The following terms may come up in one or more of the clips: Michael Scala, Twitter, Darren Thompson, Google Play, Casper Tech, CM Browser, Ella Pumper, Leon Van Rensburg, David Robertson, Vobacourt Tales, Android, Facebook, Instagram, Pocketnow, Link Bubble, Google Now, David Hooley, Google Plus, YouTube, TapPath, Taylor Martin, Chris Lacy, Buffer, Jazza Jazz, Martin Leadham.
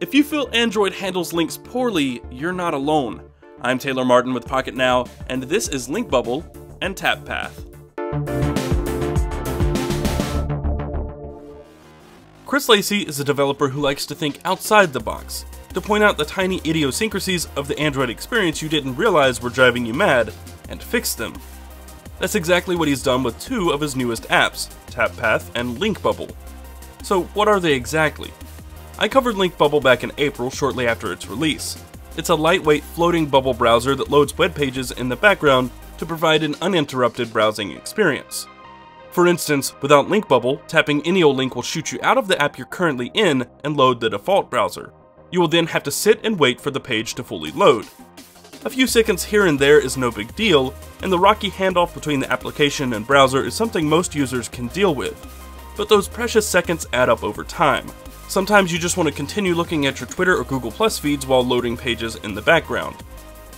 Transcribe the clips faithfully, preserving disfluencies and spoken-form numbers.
If you feel Android handles links poorly, you're not alone. I'm Taylor Martin with Pocketnow, and this is Link Bubble and TapPath. Chris Lacy is a developer who likes to think outside the box, to point out the tiny idiosyncrasies of the Android experience you didn't realize were driving you mad, and fix them. That's exactly what he's done with two of his newest apps, TapPath and Link Bubble. So what are they exactly? I covered Link Bubble back in April, shortly after its release. It's a lightweight floating bubble browser that loads web pages in the background to provide an uninterrupted browsing experience. For instance, without Link Bubble, tapping any old link will shoot you out of the app you're currently in and load the default browser. You will then have to sit and wait for the page to fully load. A few seconds here and there is no big deal, and the rocky handoff between the application and browser is something most users can deal with. But those precious seconds add up over time. Sometimes you just want to continue looking at your Twitter or Google Plus feeds while loading pages in the background.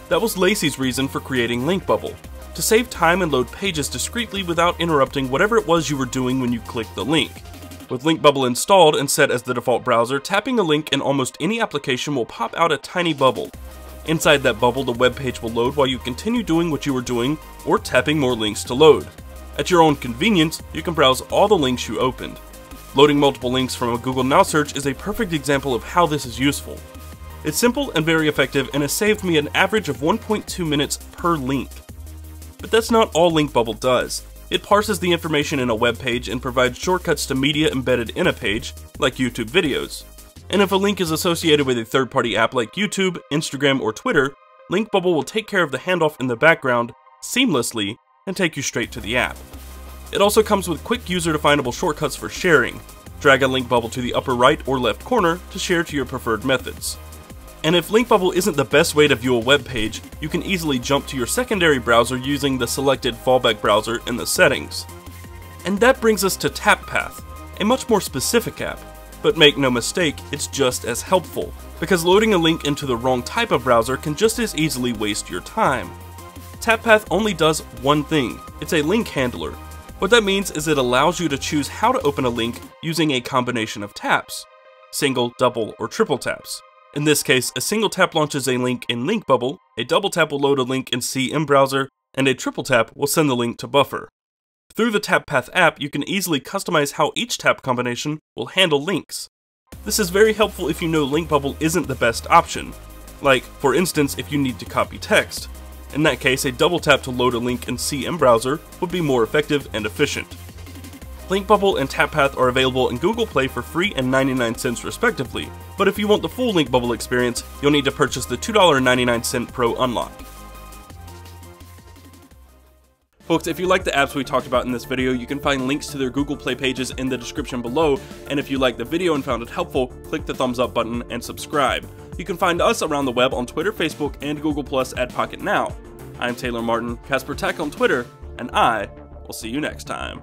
That was Lacy's reason for creating Link Bubble, to save time and load pages discreetly without interrupting whatever it was you were doing when you clicked the link. With Link Bubble installed and set as the default browser, tapping a link in almost any application will pop out a tiny bubble. Inside that bubble, the web page will load while you continue doing what you were doing or tapping more links to load. At your own convenience, you can browse all the links you opened. Loading multiple links from a Google Now search is a perfect example of how this is useful. It's simple and very effective, and has saved me an average of one point two minutes per link. But that's not all Link Bubble does. It parses the information in a web page and provides shortcuts to media embedded in a page, like YouTube videos. And if a link is associated with a third-party app like YouTube, Instagram, or Twitter, Link Bubble will take care of the handoff in the background seamlessly and take you straight to the app. It also comes with quick user-definable shortcuts for sharing. Drag a link bubble to the upper right or left corner to share to your preferred methods. And if Link Bubble isn't the best way to view a web page, you can easily jump to your secondary browser using the selected fallback browser in the settings. And that brings us to TapPath, a much more specific app. But make no mistake, it's just as helpful, because loading a link into the wrong type of browser can just as easily waste your time. TapPath only does one thing. It's a link handler. What that means is it allows you to choose how to open a link using a combination of taps, single, double, or triple taps. In this case, a single tap launches a link in Link Bubble, a double tap will load a link in C M Browser, and a triple tap will send the link to Buffer. Through the TapPath app, you can easily customize how each tap combination will handle links. This is very helpful if you know Link Bubble isn't the best option. Like, for instance, if you need to copy text. In that case, a double tap to load a link in C M Browser would be more effective and efficient. Link Bubble and TapPath are available in Google Play for free and ninety-nine cents respectively, but if you want the full Link Bubble experience, you'll need to purchase the two ninety-nine Pro Unlock. Folks, if you like the apps we talked about in this video, you can find links to their Google Play pages in the description below, and if you liked the video and found it helpful, click the thumbs up button and subscribe. You can find us around the web on Twitter, Facebook, and Google Plus at Pocketnow. I'm Taylor Martin, Casper Tech on Twitter, and I will see you next time.